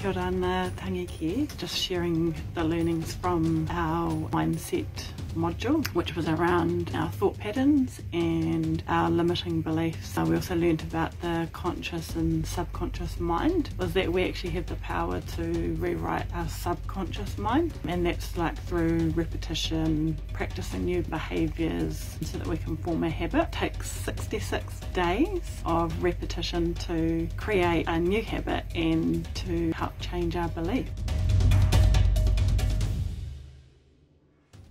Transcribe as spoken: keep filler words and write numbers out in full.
Kia ora ana Tangiki, just sharing the learnings from our mindset module, which was around our thought patterns and our limiting beliefs. Uh, we also learned about the conscious and subconscious mind, was that we actually have the power to rewrite our subconscious mind, and that's like through repetition, practicing new behaviours so that we can form a habit. It takes sixty-six days of repetition to create a new habit and to help change our belief.